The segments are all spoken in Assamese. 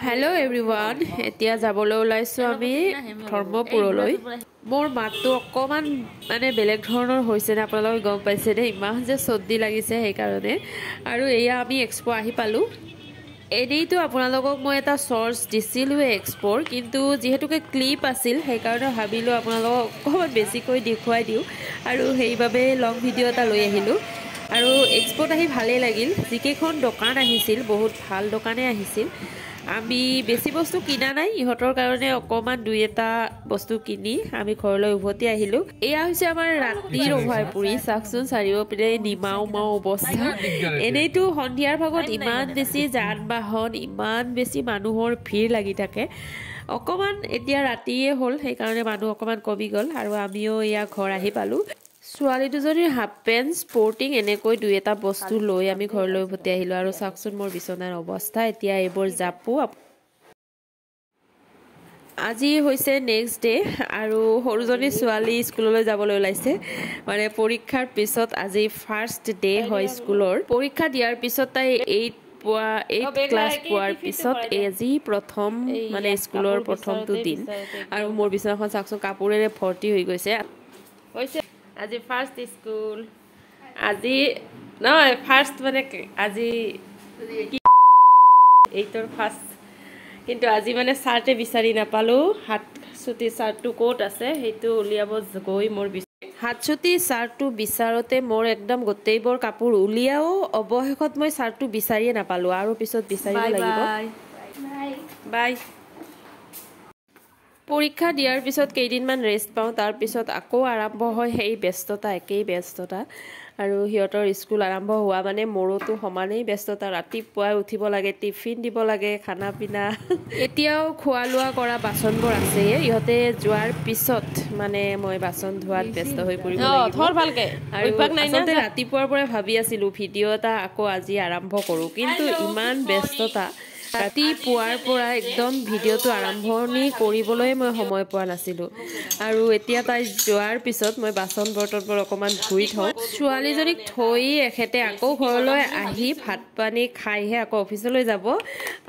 Hello everyone, etia jabole olaisu ami Dharmapuraloi. Mor matto okoman mane beleg dhoroner hoise na apnaloi gom paise ne iman je soddi lagise ei karone aru eya ami expo ahi palu. Edei to apnalogok moi eta source disilu export kintu jehetu ke clip asil ei karone habilu apnalogok okoman beshi koi dekhuai diu aru hei babe long video ta loi ahilu. Aru export ahi bhale lagil jikekhon dokan ahisil bahut bhal dokane ahisil আমি বেশি বস্তু কিনা নাই ইহতৰ কাৰণে অকমান দুই এটা বস্তু কিনি আমি ঘৰলৈ উভতি আহিলো এয়া হৈছে আমাৰ ৰাতিৰ ওভাৰ পুৰি সাকসুন সাৰিও পিনে নিমাও মাও অৱস্থা এনেটো হন্ধিয়াৰ ভাগত ইমান বেছি যানবাহন ইমান বেছি মানুহৰ ভিৰ লাগি থাকে অকমান এতিয়া ৰাতিয়ে হল সেই কাৰণে মানুহ অকমান কমি গল আৰু আমিও ইয়া ঘৰ আহি পালো Swali duzori happens sporting ene koi dueta bostu loi ami ghor loi uvote ahilo aru saksun mor bisonar obostha etia ebor japu আজি হৈছে নেক্সট ডে আৰু হৰুজনী ছোৱালী স্কুললৈ যাবলৈ ওলাইছে মানে পৰীক্ষাৰ পিছত আজি ফাৰ্স্ট ডে হয় স্কুলৰ পৰীক্ষা দিয়াৰ পিছত তাই 8 ক্লাস পোৱাৰ পিছত আজি প্ৰথম মানে স্কুলৰ প্ৰথমটো দিন আৰু মোৰ বিছনাখন সাকসুন কাপোৰেৰে ভৰ্তি হৈ গৈছে আজি ফাৰ্স্ট স্কুল আজি না ফাৰ্স্ট মানে আজি এইটোৰ ফাৰ্স্ট কিন্তু আজি মানে সাৰতে বিচাৰি নাপালো হাত ছুটি সাৰটো কোট আছে হেতু উলিয়াব গৈ মোৰ হাত ছুটি সাৰটো বিচাৰতে মোৰ একদম গতেইবৰ কাপোৰ উলিয়াও অবহেখত মই সাৰটো বিচাৰিয়ে নাপালো আৰু পিছত বিচাৰিব লাগিব বাই বাই পৰীক্ষা দিয়াৰ পিছত কেইদিনমান ৰেষ্ট পাওঁ তাৰ পিছত আকৌ আৰম্ভ হয় হেই ব্যস্ততা একেই ব্যস্ততা আৰু হিয়তৰ স্কুল আৰম্ভ হোৱা মানে মোৰটো সমানেই ব্যস্ততা ৰাতিপুৱা উঠিব লাগে টিফিন দিব লাগে খানা পিনা এতিয়াও খোৱা লোৱা কৰা বাসনবোৰ আছে ইহতে যোৱাৰ পিছত মানে মই বাসন ধোৱাত ব্যস্ত হৈ পৰিব লাগিব থৰ ভালকে উপাক নাই না ৰাতিপুৱাৰ পৰা ভাবি আছিলো ভিডিও এটা আকৌ আজি আৰম্ভ কৰো কিন্তু ইমান ব্যস্ততা ৰাতি পোৱাৰ পৰা একদম ভিডিওটো আৰম্ভনি কৰিবলৈ মই সময় পোৱা নাছিলো আৰু এতিয়া তাই যোৱাৰ পিছত মই বাসন বৰ্তনবোৰ অকমান ধুই থওঁ ছোৱালীজনীক থৈ এখেতে আকৌ ঘৰলৈ আহি ভাত পানী খাইহে আকৌ অফিচলৈ যাব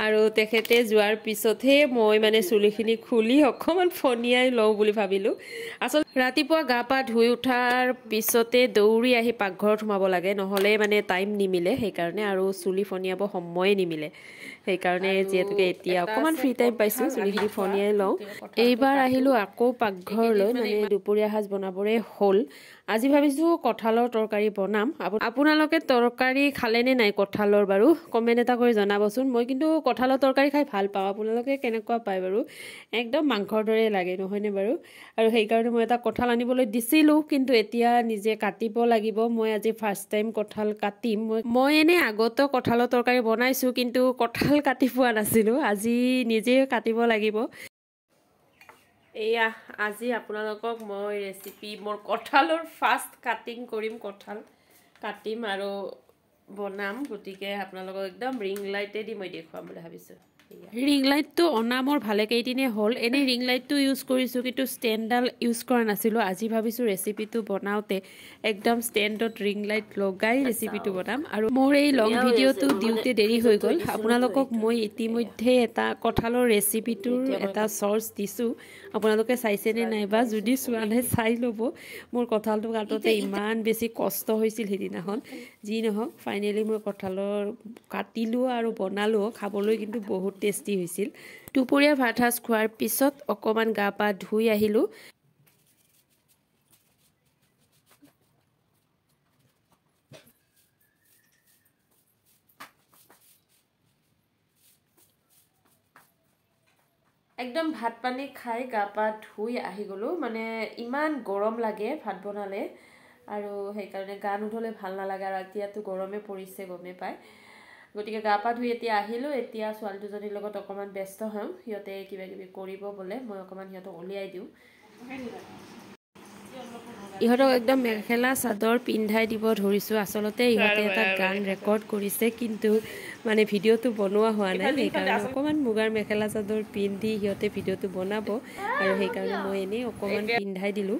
আৰু তেখেতে যোৱাৰ পিছতহে মই মানে চুলিখিনি খুলি অকমান ফনিয়াই লও বুলি ভাবিলো আসল ৰাতিপুৱা গা পা ধুই উঠাৰ পিছতে দৌৰি আহি পাকঘৰত সোমাব লাগে নহলে মানে টাইম নিমিলে সেই কাৰণে আৰু চুলি ফনিয়াব সময় নিমিলে সেই কাৰণে যেটুকে এতিয়া অকমান ফ্ৰি টাইম পাইছো চুলিখিনি ফনিয়ে লও এইবাৰ আহিলো আকৌ পাকঘৰ লৈ মানে দুপুৰীয়া হাজ বনাবৰে হল আজি ভাবিছো কঠালৰ তৰকাৰী বনাম আপোনালোকে তৰকাৰী খালে নে নাই কঠালৰ বাৰু কমেন্ট এটা কৰি জনাবচোন মই কিন্তু কঠালৰ তৰকাৰী খাই ভাল পাওঁ আপোনালোকে কেনেকুৱা পায় বাৰু একদম মাংসৰ দৰে লাগে নহয় নে বাৰু আৰু সেই কাৰণে মই এটা কঠাল আনিবলৈ দিছিলো কিন্তু এতিয়া নিজে কাটিব লাগিব মই আজি ফার্স্ট টাইম কঠাল কাটিম মই এনে আগতে কঠালৰ তৰকাৰী বনাইছো কিন্তু কঠাল কাটিপুৱা নাছিলো আজি নিজে কাটিব লাগিব এয়া আজি আপোনালোকক মই ৰেচিপি মোৰ কঠালৰ ফাৰ্স্ট কাটিং কৰিম কঠাল কাটিম আৰু বনাম গতিকে আপোনালোকক একদম ৰিং লাইটে দি মই দেখুৱাম বুলি ভাবিছো ৰিং লাইটটো অনামৰ ভালে কেইদিনে হ'ল এনে ৰিং লাইটটো ইউজ কৰিছো কিন্তু ষ্টেণ্ডডাল ইউজ কৰা নাছিলো আজি ভাবিছো ৰেচিপিটো বনাওতে একদম ষ্টেণ্ডত ৰিং লাইট লগাই ৰেচিপিটো বনাম আৰু মোৰ এই লং ভিডিওটো দিউতে দেৰি হৈ গ'ল আপোনালোকক মই ইতিমধ্যে এটা কঠালৰ ৰেচিপিটোৰ এটা সৰ্চ দিছো আপোনালোকে চাইছে নে নাইবা যদি চোৱালে চাই ল'ব মোৰ কঠালটো কাটোতে ইমান বেছি কষ্ট হৈছিল হেদিনাখন যি নহওক ফাইনেলি মই কঠালৰ কাটিলো আৰু বনালো খাবলৈ কিন্তু বহুত টেস্টি হৈছিল দুপুৰীয়া ভাত হাস খোৱাৰ পিছত অকমান গা পা ধুই আহিলো একদম ভাত পানী খাই গা পা ধুই আহি গলো মানে ইমান গৰম লাগে ভাত বনালে আৰু সেই কাৰণে গা নুধলে ভাল নালাগে আৰু এতিয়াতো গৰমে পৰিছে গমে পায় গতিকে গা পা ধুই এতিয়া আহিলো এতিয়া ছোৱালী দুজনীৰ লগত অকমান ব্যস্ত হম হিয়তে কিবা কিবি কৰিব বলে মই অকমান হিয়তে উলিয়াই দিও ইহতক একদম মেখেলা চাদৰ পিন্ধাই দিব ধৰিছো আসলতে ইহতে এটা গান ৰেকৰ্ড কৰিছে কিন্তু মানে ভিডিওটো বনোৱা হোৱা নাই সেই কাৰণে অকমান মুগাৰ মেখেলা চাদৰ পিন্ধি হিয়তে ভিডিওটো বনাব আৰু সেই কাৰণে মই এনে অকমান পিন্ধাই দিলো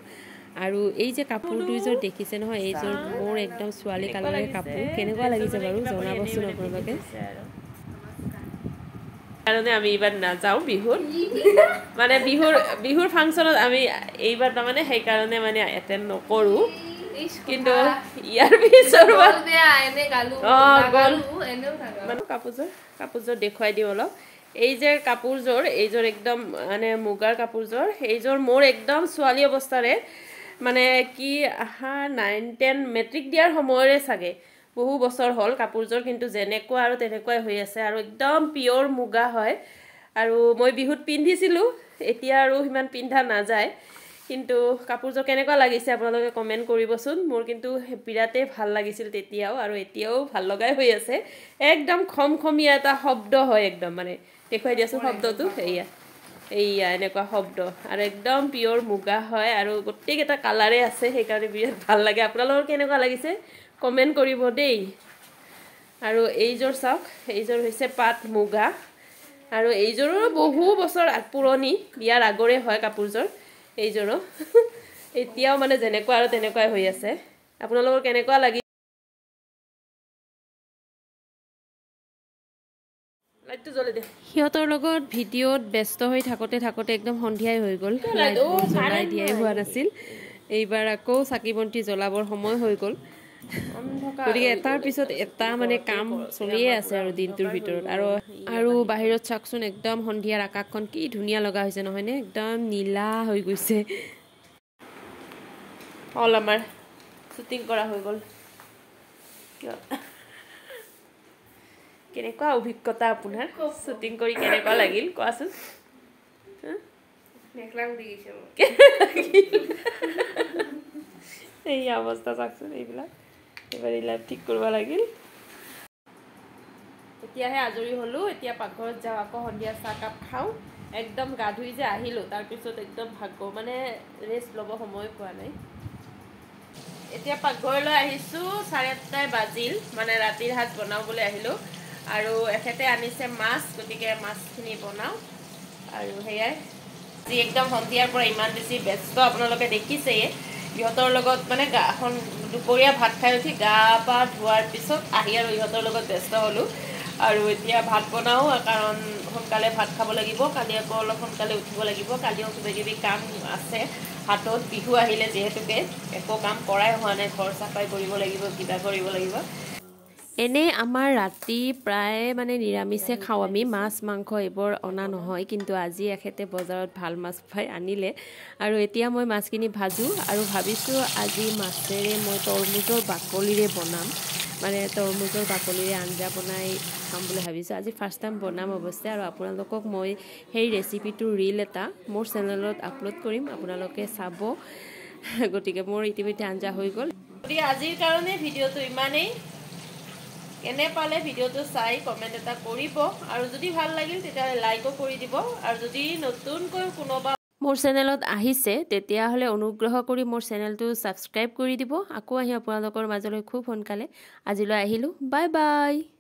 আৰু এই যে কাপোৰ দুইজোৰ দেখিছে নহয় এই জোৰ মোৰ একদম ছোৱালী কালাৰৰ কাপোৰ কেনেকুৱা লাগিছে বাৰু জনাবচোন আপোনালোকে কাৰণে আমি এবাৰ না যাও বিহুৰ মানে বিহুৰ ফাংশনত আমি এইবাৰ না মানে সেই কাৰণে মানে অ্যাটেন্ড নকৰো কিন্তু ইয়াৰ পিছৰ বলবে এনে গালু গালু এনেও থাকা মানে কাপোৰজোৰ দেখুৱাই দিও অলপ এই যে কাপোৰজোৰ এইজোৰ একদম মানে মুগাৰ কাপোৰজোৰ এইজোৰ মোৰ একদম ছোৱালী অৱস্থাৰে মানে কি আহা 9 10 মেট্ৰিক দিয়াৰ সময়ৰে সাগে বহু বছৰ হল কাপোৰজোৰ কিন্তু জেনেকো আৰু তেনেকৈ হৈ আছে আৰু একদম পিওৰ মুগা হয় আৰু মই বিহুত পিন্ধিছিলো এতিয়া আৰু হিমান পিন্ধা না যায় কিন্তু কাপোৰজোৰ কেনেকৈ লাগিছে আপোনালোকে কমেন্ট কৰিবচোন মোৰ কিন্তু বিৰাতে ভাল লাগিছিল তেতিয়াও আৰু এতিয়াও ভাল লগাই হৈ আছে একদম খমখমিয়া এটা শব্দ হয় একদম মানে দেখুৱাই দিছো শব্দটো এয়া এয়া এনেকুৱা শব্দ আৰু একদম পিওৰ মুগা হয় আৰু গোটেই এটা কালাৰে আছে সেই কাৰণে বিৰাত ভাল লাগে আপোনালোকৰ কেনেকুৱা লাগিছে কমেন্ট কৰিব দেই আৰু এইজোৰ চাওক এইজোৰ হৈছে পাট মুগা আৰু এইজোৰো বহু বছৰ পুৰণি বিয়াৰ আগৰে হয় কাপোৰজোৰ এইজোৰ এতিয়াও মানে জেনেকুৱা আৰু তেনেকুৱাই হৈ আছে আপোনালোকৰ কেনেকুৱা লাগি লাইটটো জ্বলে দে হিয়তৰ লগত ভিডিওত ব্যস্ত হৈ থাকতে একদম সন্ধিয়াই হৈ গল লাইট দিয়াই হোৱা নাছিল এইবাৰ আকৌ সাকি বন্তি জ্বলাবৰ সময় হৈ গল গতিকে এটাৰ পিছত এটা মানে কাম চলিয়ে আছে আৰু দিনটোৰ ভিতৰত আৰু আৰু বাহিৰত চাকচোন একদম সন্ধিয়াৰ আকাশখন কি ধুনীয়া লগা হৈছে নহয় নে একদম নীলা হৈ গৈছে অল আমাৰ শুটিং কৰা হৈ গল কেনেকুৱা অভিজ্ঞতা আপোনাৰ শুটিং কৰি কেনেকুৱা লাগিল কোৱাচোন মেকলাং দি গৈছে এই অৱস্থা চাকচোন এইবিলাক এবাৰে লাইভ ঠিক কৰবা লাগিল এতিয়াহে আজৰি হলো এতিয়া পাকঘৰত যাও আকৌ হন্দিয়া চা কাপ খাও একদম গা ধুই যে আহিলো তাৰ পিছত একদম ভাগ্য মানে ৰেষ্ট লব সময় পোৱা নাই এতিয়া পাকঘৰলৈ আহিছো 8:30 বাজিল মানে ৰাতিৰ ভাত বনাবলৈ আহিলো আৰু এখেতে আনিছে মাছ গতিকে মাছখিনি বনাও আৰু হেয়াই যি একদম হন্দিয়াৰ পৰা ইমান বেছি ব্যস্ত আপোনালোকে দেখিছে ইহঁতৰ লগত মানে গাখন দুপৰীয়া ভাত খাই উঠি গা পা ধোৱাৰ পিছত আহি আৰু ইহঁতৰ লগত ব্যস্ত হ'লো আৰু এতিয়া ভাত বনাও কাৰণ সোনকালে ভাত খাব লাগিব কালি আকৌ অলপ সোনকালে উঠিব লাগিব কালিও কিবাকিবি কাম আছে হাতত বিহু আহিলে যিহেতুকে একো কাম কৰাই হোৱা নাই ঘৰ চাফাই কৰিব লাগিব কিবা কৰিব লাগিব এনে আমাৰ ৰাতি প্ৰায় মানে নিৰামিষে খাওঁ আমি মাছ মাংস এইবোৰ অনা নহয় কিন্তু আজি এখেতে বজাৰত ভাল মাছ পাই আনিলে আৰু এতিয়া মই মাছখিনি ভাজো আৰু ভাবিছোঁ আজি মাছেৰে মই তৰমুজৰ বাকলিৰে বনাম মানে তৰমুজৰ বাকলিৰে আঞ্জা বনাই খাম বুলি ভাবিছোঁ আজি ফাৰ্ষ্ট টাইম বনাম অৱশ্যে আৰু আপোনালোকক মই সেই ৰেচিপিটো ৰিল এটা মোৰ চেনেলত আপলোড কৰিম আপোনালোকে চাব গতিকে মোৰ ইতিমধ্যে আঞ্জা হৈ গ'ল গতিকে আজিৰ কাৰণে ভিডিঅ'টো ইমানেই কেনে পালে ভিডিওটো চাই কমেন্ট এটা কৰিব আৰু যদি ভাল লাগিল তেতিয়া লাইকও কৰি দিব আৰু যদি নতুনকৈ কোনোবা মোৰ চেনেলত আহিছে তেতিয়া হলে অনুগ্ৰহ কৰি মোৰ চেনেলটো সাবস্ক্ৰাইব কৰি দিব আকৌ আহি আপোনালোকৰ মাজলৈ খুব সোনকালে আজিলৈ আহিলো বাই বাই।